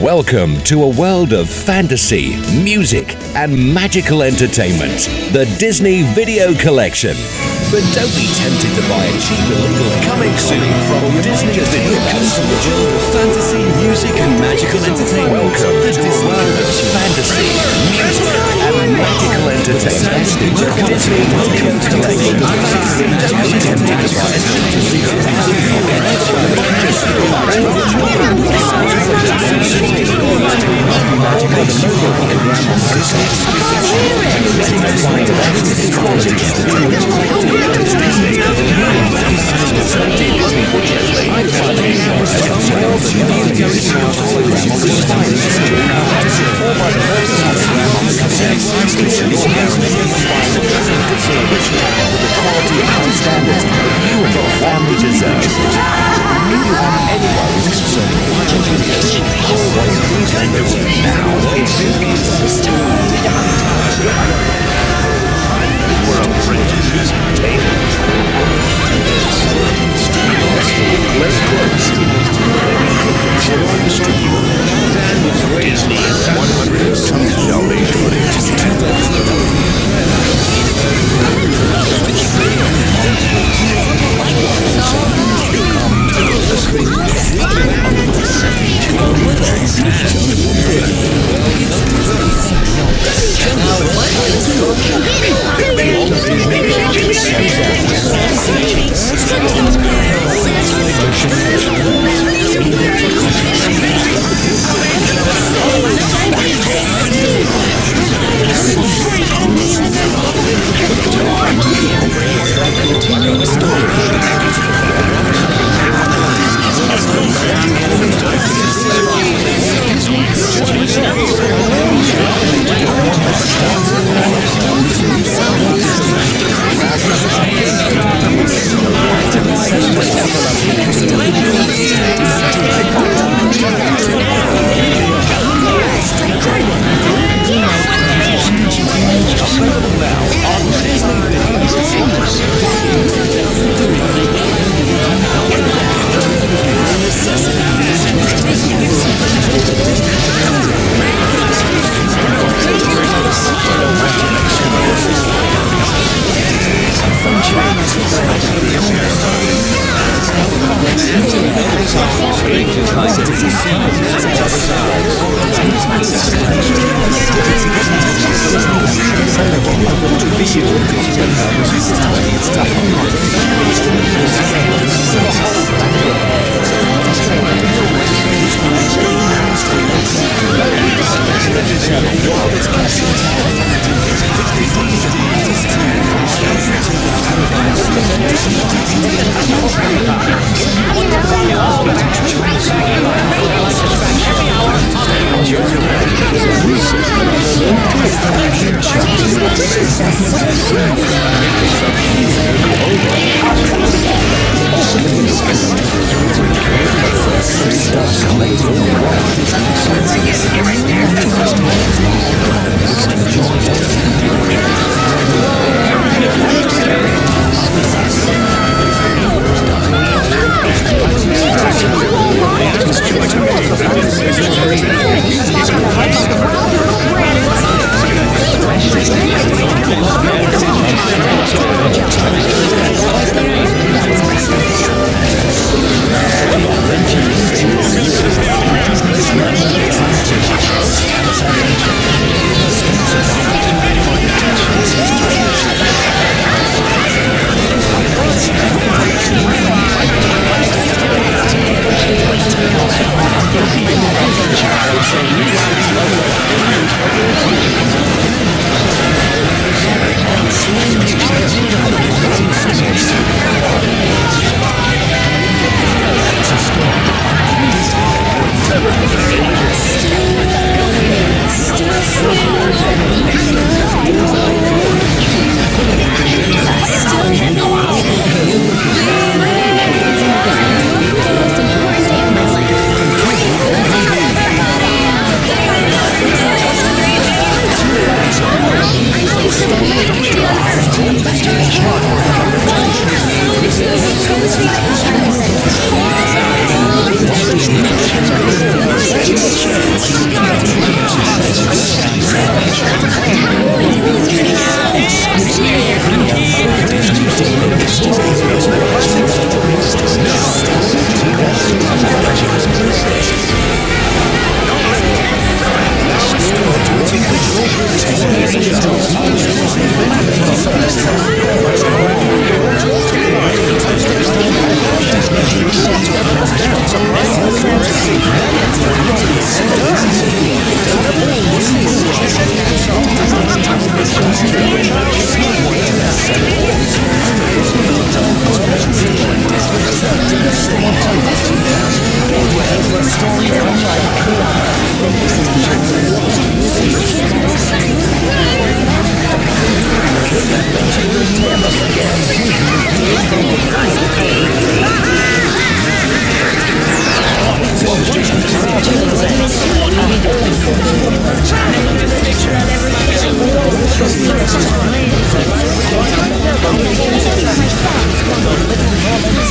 Welcome to a world of fantasy, music, and magical entertainment. The Disney Video Collection. But don't be tempted to buy a cheap illegal comic soon from Disney Video Collection. The world of fantasy, music, and magical entertainment. Welcome to a world of fantasy, music, and magical entertainment. Disney Video Collection. Don't be tempted to buy a cheap illegal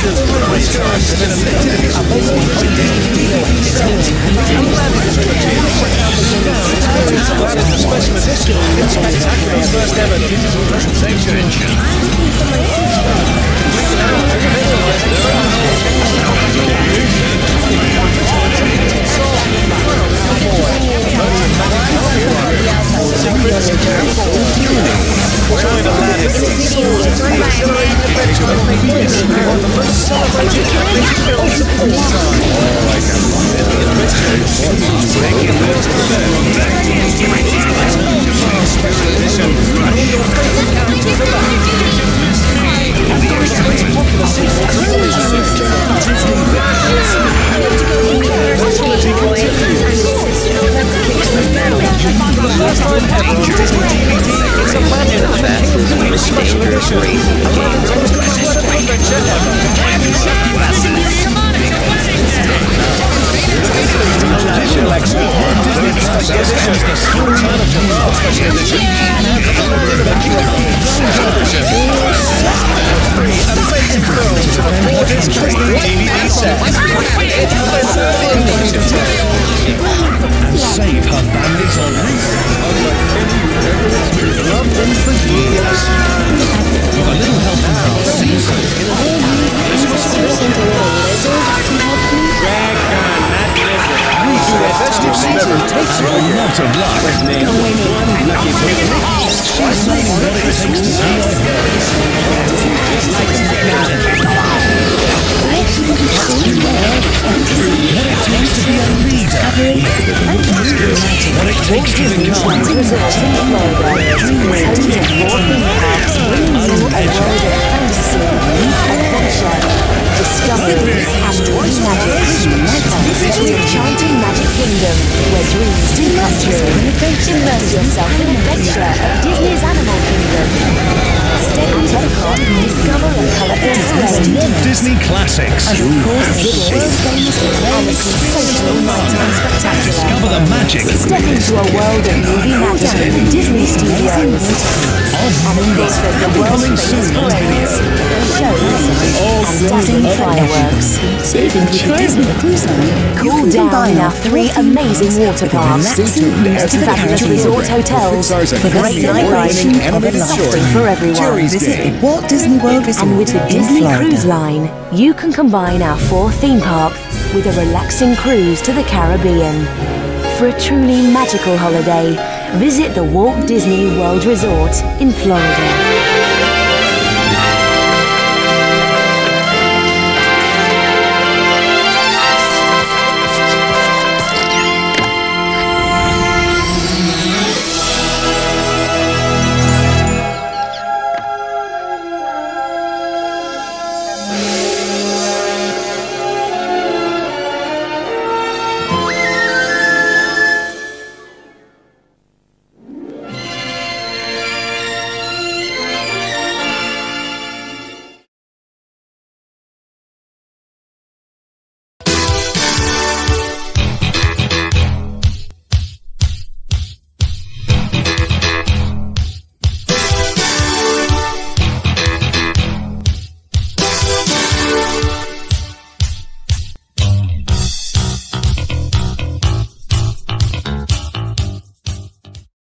Water parks, fabulous resort hotels, with a great nightlife, and something for everyone. Visit Walt Disney World Resort, and with the Disney Cruise Line, you can combine our 4 theme parks with a relaxing cruise to the Caribbean. For a truly magical holiday, visit the Walt Disney World Resort in Florida.